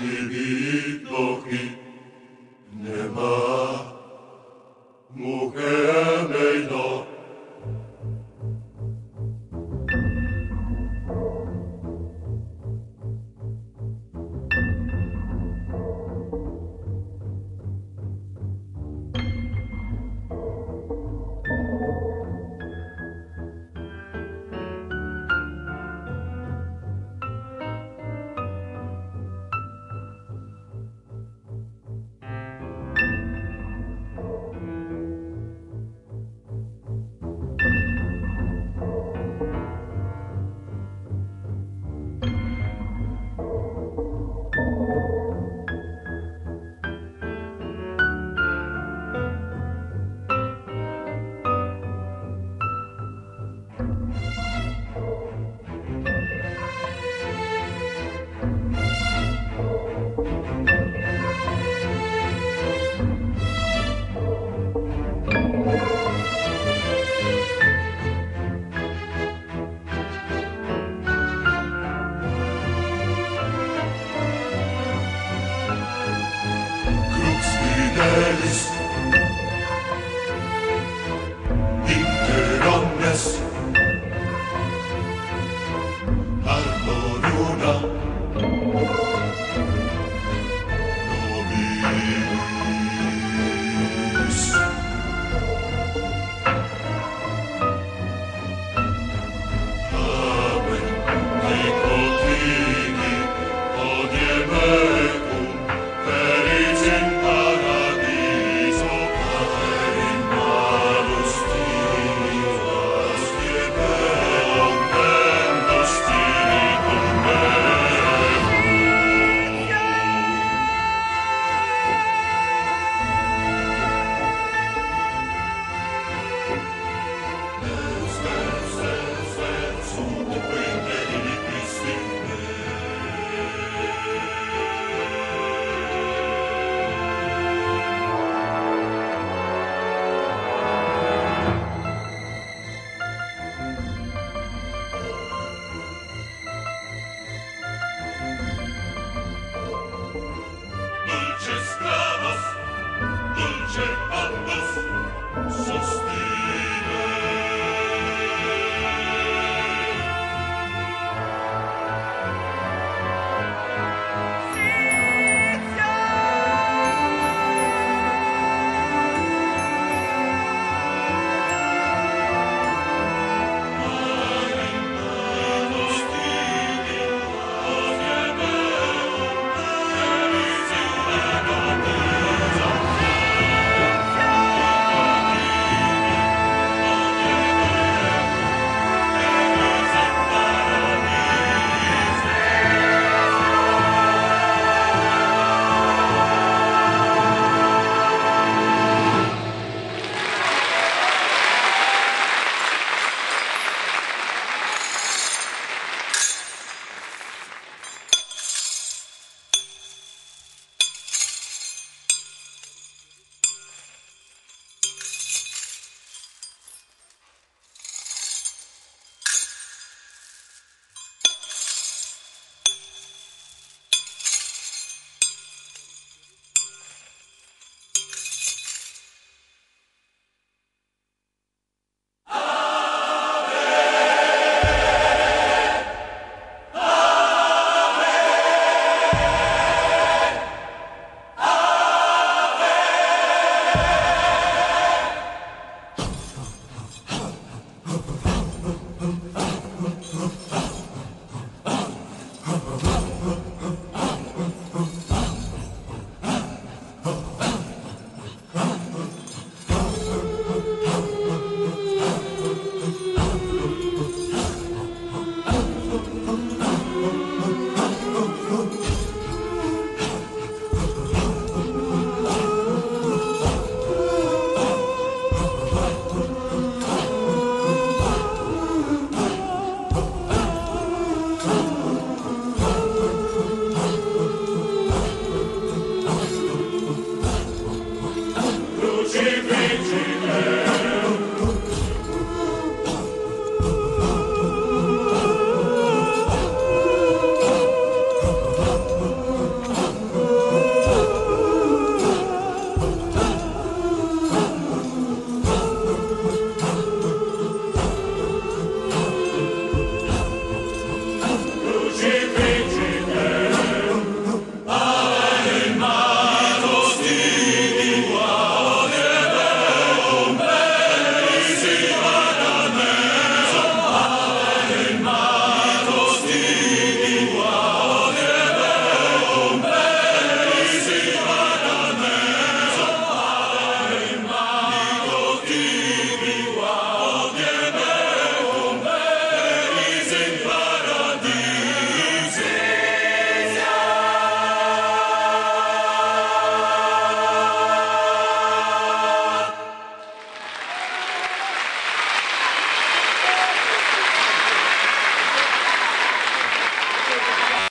Nikt nie ma mocnej do. Interomnes, Armoniuna.